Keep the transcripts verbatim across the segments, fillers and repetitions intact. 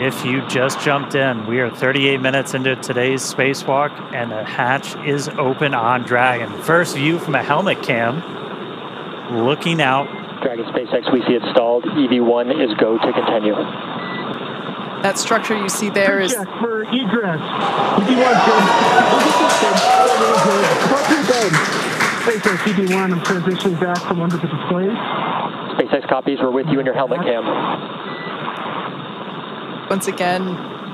If you just jumped in, we are thirty-eight minutes into today's spacewalk and the hatch is open on Dragon. First view from a helmet cam, looking out. Dragon SpaceX, we see it stalled. E V one is go to continue. That structure you see there is... Check for egress. E V one, SpaceX E V one, I'm transitioning back from under the displays. SpaceX copies, we're with you in your helmet cam. Once again,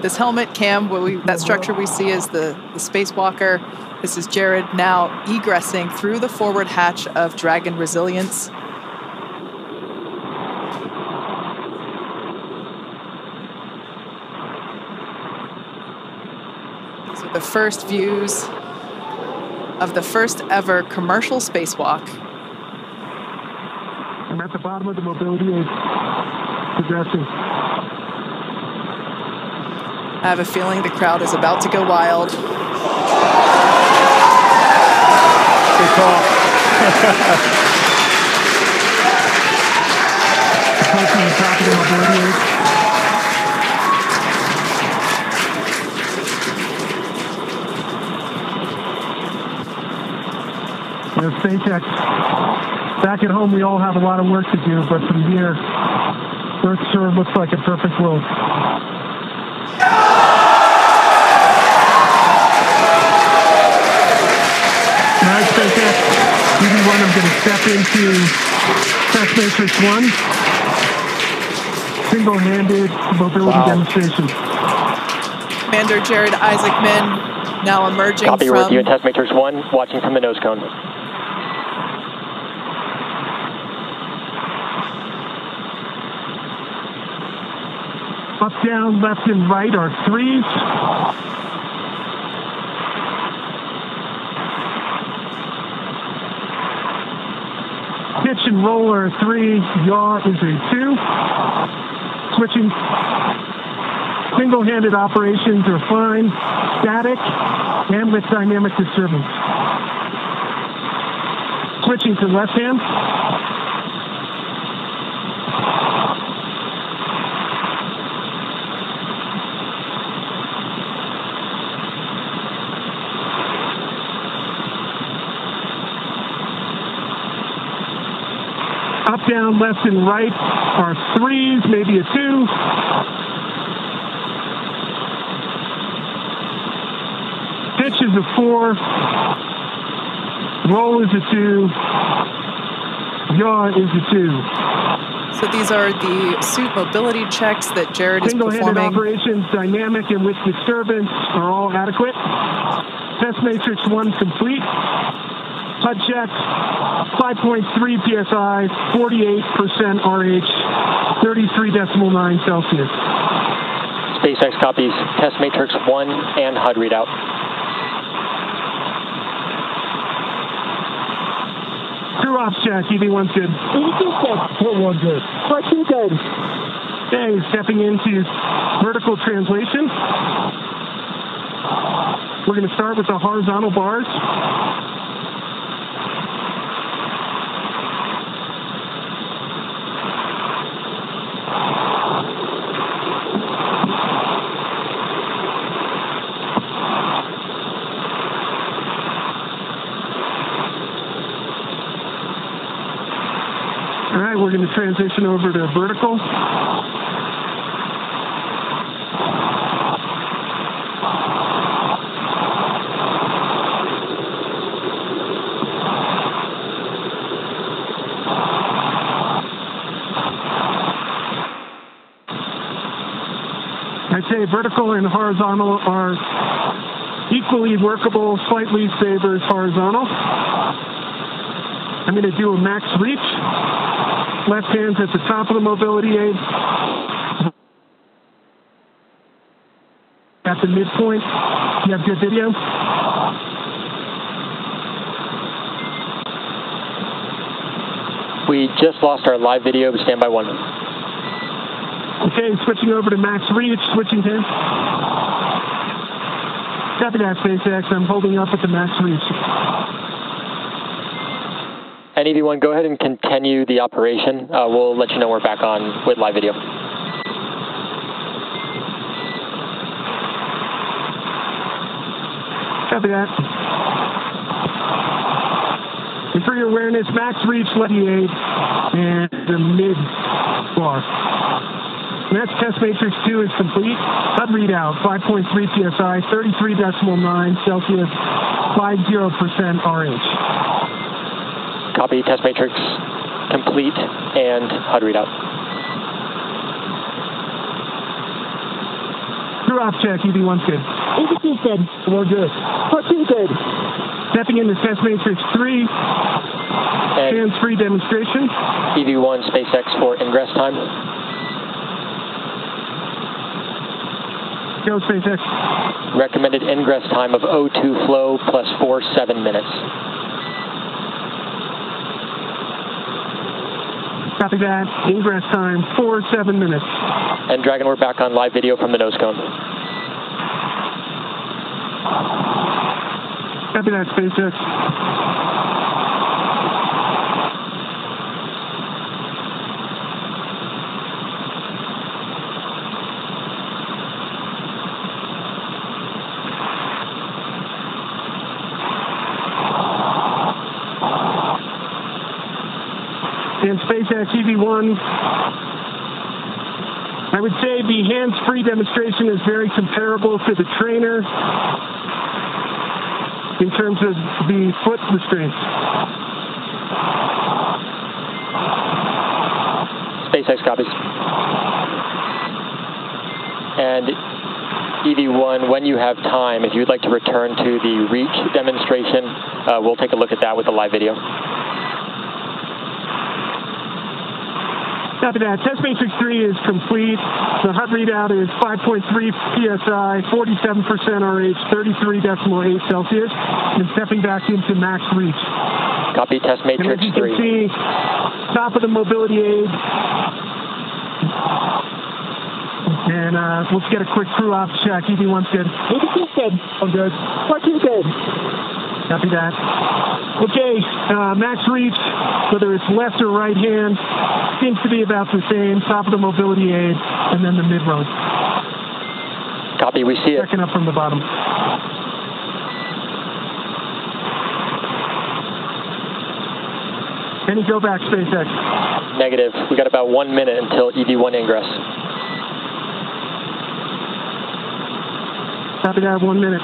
this helmet cam, what we, that structure we see is the, the spacewalker. This is Jared now egressing through the forward hatch of Dragon Resilience. These are the first views of the first ever commercial spacewalk. I'm at the bottom of the mobility aid, progressing. I have a feeling the crowd is about to go wild. Good call. There's SpaceX. Back at home, we all have a lot of work to do, but from here, Earth sure looks like a perfect world. E V one, I'm going to step into Test Matrix one. Single-handed mobility wow. demonstration. Commander Jared Isaacman now emerging Copy from... Copy, with you in Test Matrix one, watching from the nose cone. Up, down, left, and right are threes. Pitch and roller three, yaw is a two. Switching. Single-handed operations are fine. Static and with dynamic disturbance. Switching to left hand. Up, down, left, and right are threes, maybe a two. Pitch is a four. Roll is a two. Yaw is a two. So these are the suit mobility checks that Jared is performing. Single-handed operations, dynamic and with disturbance are all adequate. Test Matrix one complete. H U D check, five point three P S I, forty-eight percent R H, thirty-three point nine Celsius. SpaceX copies, Test Matrix one and H U D readout. Crew ops check, E V one's good. E V one's good. Question good. Okay, stepping into vertical translation. We're going to start with the horizontal bars. All right, we're going to transition over to vertical. I'd say vertical and horizontal are equally workable, slightly favors horizontal. I'm going to do a max reach. Left hand's at the top of the mobility aid. At the midpoint, you have good video. We just lost our live video, but stand by one. Okay, switching over to max reach, switching to... Copy that, SpaceX, I'm holding up at the max reach. And E V one, go ahead and continue the operation. Uh, we'll let you know we're back on with live video. Copy that. And for your awareness, max reach twenty-eight and the mid bar. And that's Test Matrix two is complete. Hub readout, five point three P S I, thirty-three point nine Celsius, fifty percent R H. Copy, Test Matrix complete and H U D readout. Off check, E V one's good. E V two's good. We're good. Part two's good. Stepping into Test Matrix three, and hands free demonstration. E V one, SpaceX for ingress time. Go, SpaceX. Recommended ingress time of O two flow plus four seven minutes. Copy that. Ingress time, four seven minutes. And Dragon, we're back on live video from the nose cone. Copy that, SpaceX. And SpaceX E V one. I would say the hands-free demonstration is very comparable to the trainer in terms of the foot restraints. SpaceX copies. And E V one, when you have time, if you'd like to return to the reach demonstration, uh, we'll take a look at that with a live video. Copy that. Test Matrix three is complete. The H U D readout is five point three P S I, forty-seven percent R H, thirty-three point eight Celsius, and stepping back into max reach. Copy, Test Matrix three. And as you can see, top of the mobility aid. And uh, let's get a quick crew off check. E V one's good. E V two's good. I'm good. Part two's good. Copy that. Okay, uh, max reach, whether it's left or right hand, seems to be about the same. Top of the mobility aid, and then the mid-road. Copy, we see it. Checking up from the bottom. Any go back, SpaceX? Negative. We got about one minute until E V one ingress. Copy that, one minute.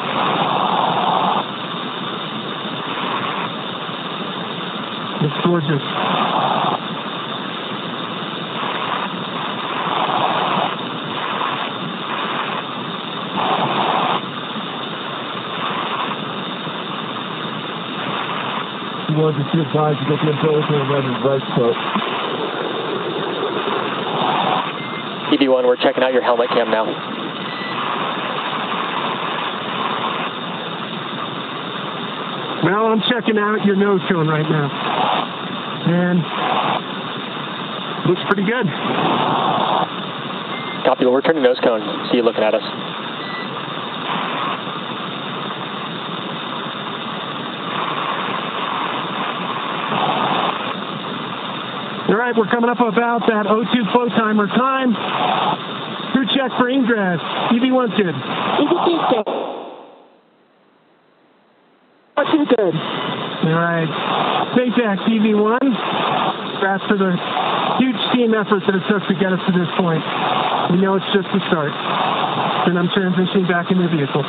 It's gorgeous. You want to see a time to get the umbilical around his right foot. E V one, we're checking out your helmet cam now. Well, I'm checking out your nose cone right now, and looks pretty good. Copy, we'll return to nose cone. See you looking at us. All right, we're coming up about that O two flow timer time. Crew check for ingress. E V one's good. E V two's good. Too good. All right. SpaceX E V one. Congrats for the huge team effort that it took to get us to this point. We know it's just the start. And I'm transitioning back into the vehicle.